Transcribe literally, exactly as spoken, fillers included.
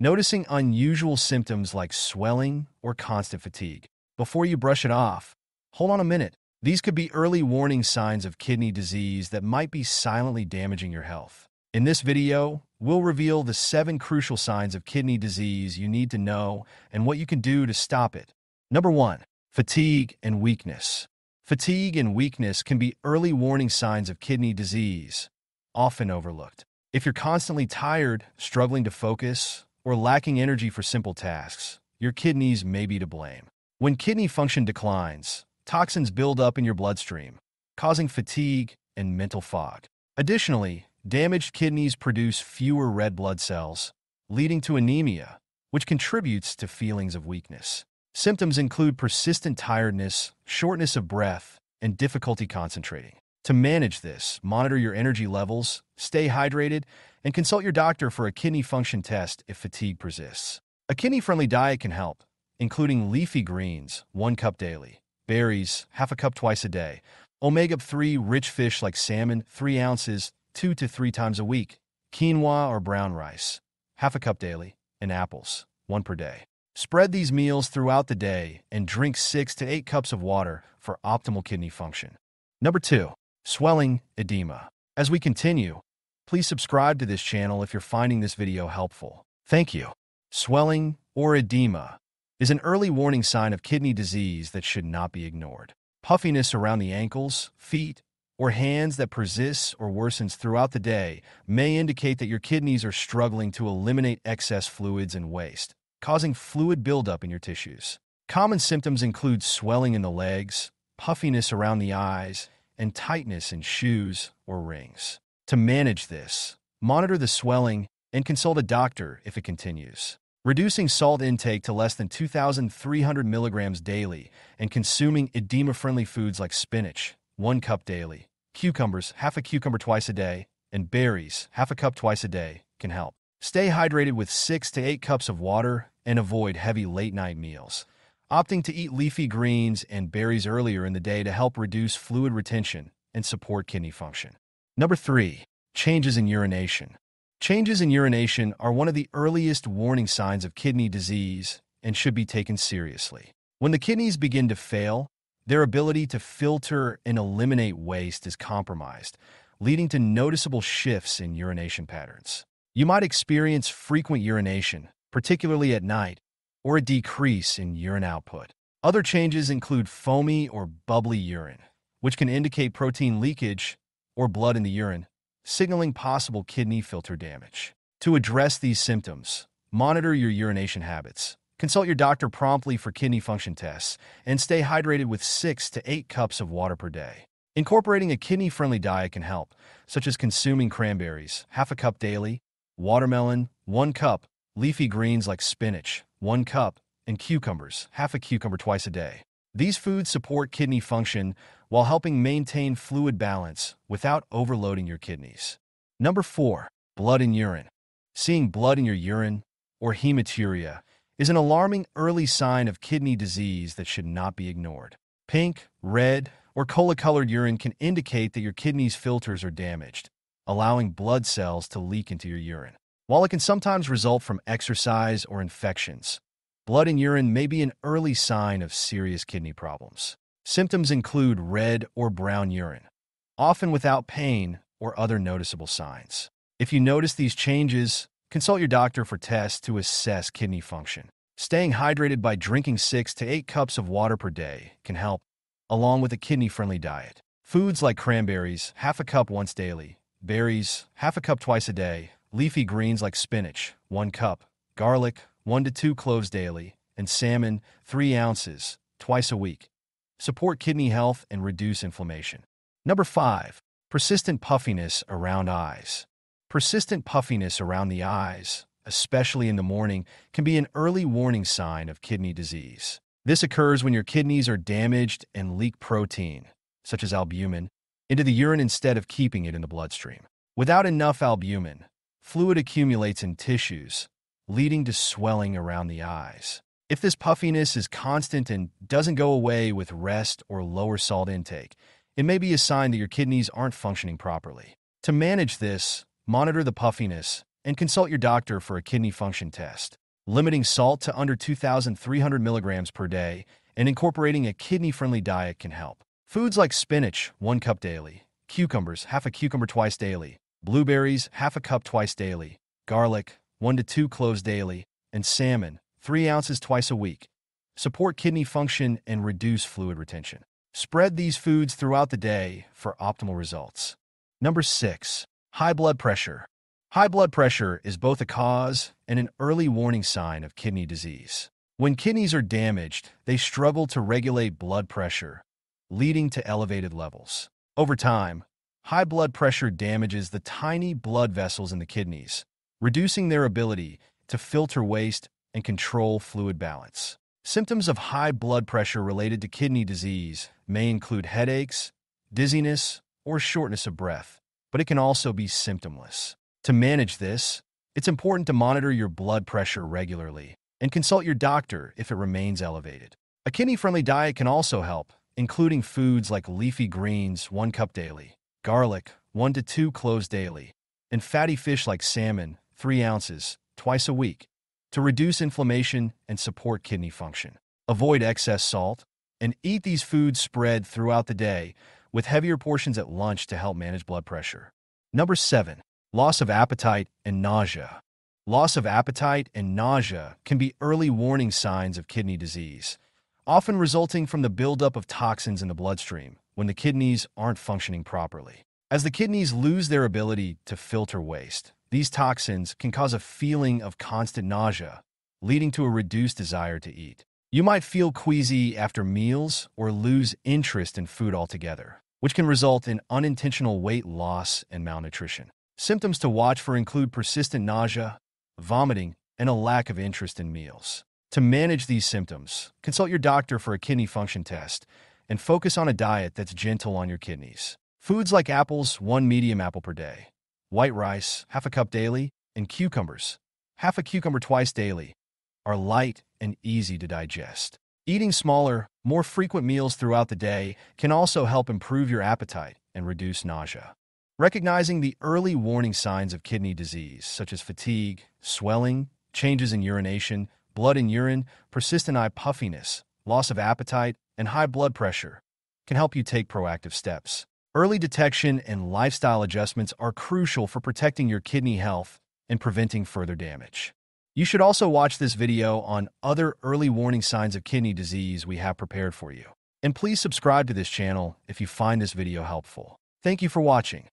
Noticing unusual symptoms like swelling or constant fatigue. Before you brush it off, hold on a minute. These could be early warning signs of kidney disease that might be silently damaging your health. In this video, we'll reveal the seven crucial signs of kidney disease you need to know and what you can do to stop it. Number one, fatigue and weakness. Fatigue and weakness can be early warning signs of kidney disease, often overlooked. If you're constantly tired, struggling to focus, or lacking energy for simple tasks, your kidneys may be to blame. When kidney function declines, toxins build up in your bloodstream, causing fatigue and mental fog. Additionally, damaged kidneys produce fewer red blood cells, leading to anemia, which contributes to feelings of weakness. Symptoms include persistent tiredness, shortness of breath, and difficulty concentrating. To manage this, monitor your energy levels, stay hydrated, and consult your doctor for a kidney function test if fatigue persists. A kidney-friendly diet can help, including leafy greens, one cup daily, berries, half a cup twice a day, omega three rich fish like salmon, three ounces, two to three times a week, quinoa or brown rice, half a cup daily, and apples, one per day. Spread these meals throughout the day and drink six to eight cups of water for optimal kidney function. Number two, swelling, edema. As we continue, please subscribe to this channel if you're finding this video helpful. Thank you. Swelling or edema is an early warning sign of kidney disease that should not be ignored. Puffiness around the ankles, feet, or hands that persists or worsens throughout the day may indicate that your kidneys are struggling to eliminate excess fluids and waste, causing fluid buildup in your tissues. Common symptoms include swelling in the legs, puffiness around the eyes, and tightness in shoes or rings. To manage this, monitor the swelling and consult a doctor if it continues. Reducing salt intake to less than two thousand three hundred milligrams daily and consuming edema-friendly foods like spinach, one cup daily, cucumbers, half a cucumber twice a day, and berries, half a cup twice a day, can help. Stay hydrated with six to eight cups of water and avoid heavy late-night meals, opting to eat leafy greens and berries earlier in the day to help reduce fluid retention and support kidney function. Number three, changes in urination. Changes in urination are one of the earliest warning signs of kidney disease and should be taken seriously. When the kidneys begin to fail, their ability to filter and eliminate waste is compromised, leading to noticeable shifts in urination patterns. You might experience frequent urination, particularly at night, or a decrease in urine output. Other changes include foamy or bubbly urine, which can indicate protein leakage or blood in the urine, signaling possible kidney filter damage. To address these symptoms, monitor your urination habits. Consult your doctor promptly for kidney function tests and stay hydrated with six to eight cups of water per day. Incorporating a kidney-friendly diet can help, such as consuming cranberries, half a cup daily, watermelon, one cup, leafy greens like spinach, one cup, and cucumbers, half a cucumber twice a day. These foods support kidney function while helping maintain fluid balance without overloading your kidneys. Number four, blood in urine. Seeing blood in your urine, or hematuria, is an alarming early sign of kidney disease that should not be ignored. Pink, red, or cola-colored urine can indicate that your kidneys' filters are damaged, allowing blood cells to leak into your urine. While it can sometimes result from exercise or infections, blood in urine may be an early sign of serious kidney problems. Symptoms include red or brown urine, often without pain or other noticeable signs. If you notice these changes, consult your doctor for tests to assess kidney function. Staying hydrated by drinking six to eight cups of water per day can help, along with a kidney-friendly diet. Foods like cranberries, half a cup once daily, berries, half a cup twice a day, leafy greens like spinach, one cup, garlic, one to two cloves daily, and salmon, three ounces, twice a week, support kidney health and reduce inflammation. Number five, persistent puffiness around eyes. Persistent puffiness around the eyes, especially in the morning, can be an early warning sign of kidney disease. This occurs when your kidneys are damaged and leak protein, such as albumin, into the urine instead of keeping it in the bloodstream. Without enough albumin, fluid accumulates in tissues, leading to swelling around the eyes. If this puffiness is constant and doesn't go away with rest or lower salt intake, it may be a sign that your kidneys aren't functioning properly. To manage this, monitor the puffiness and consult your doctor for a kidney function test. Limiting salt to under two thousand three hundred milligrams per day and incorporating a kidney-friendly diet can help. Foods like spinach, one cup daily, cucumbers, half a cucumber twice daily, blueberries, half a cup twice daily, garlic, one to two cloves daily, and salmon, three ounces twice a week, support kidney function and reduce fluid retention. Spread these foods throughout the day for optimal results. Number six, high blood pressure. High blood pressure is both a cause and an early warning sign of kidney disease. When kidneys are damaged, they struggle to regulate blood pressure, leading to elevated levels. Over time, high blood pressure damages the tiny blood vessels in the kidneys, reducing their ability to filter waste and control fluid balance. Symptoms of high blood pressure related to kidney disease may include headaches, dizziness, or shortness of breath, but it can also be symptomless. To manage this, it's important to monitor your blood pressure regularly and consult your doctor if it remains elevated. A kidney-friendly diet can also help, including foods like leafy greens, one cup daily, garlic, one to two cloves daily, and fatty fish like salmon, three ounces, twice a week, to reduce inflammation and support kidney function. Avoid excess salt and eat these foods spread throughout the day with heavier portions at lunch to help manage blood pressure. Number seven. Loss of appetite and nausea. Loss of appetite and nausea can be early warning signs of kidney disease, often resulting from the buildup of toxins in the bloodstream when the kidneys aren't functioning properly. As the kidneys lose their ability to filter waste, these toxins can cause a feeling of constant nausea, leading to a reduced desire to eat. You might feel queasy after meals or lose interest in food altogether, which can result in unintentional weight loss and malnutrition. Symptoms to watch for include persistent nausea, vomiting, and a lack of interest in meals. To manage these symptoms, consult your doctor for a kidney function test and focus on a diet that's gentle on your kidneys. Foods like apples, one medium apple per day, white rice, half a cup daily, and cucumbers, half a cucumber twice daily, are light and easy to digest. Eating smaller, more frequent meals throughout the day can also help improve your appetite and reduce nausea. Recognizing the early warning signs of kidney disease, such as fatigue, swelling, changes in urination, blood in urine, persistent eye puffiness, loss of appetite, and high blood pressure, can help you take proactive steps. Early detection and lifestyle adjustments are crucial for protecting your kidney health and preventing further damage. You should also watch this video on other early warning signs of kidney disease we have prepared for you. And please subscribe to this channel if you find this video helpful. Thank you for watching.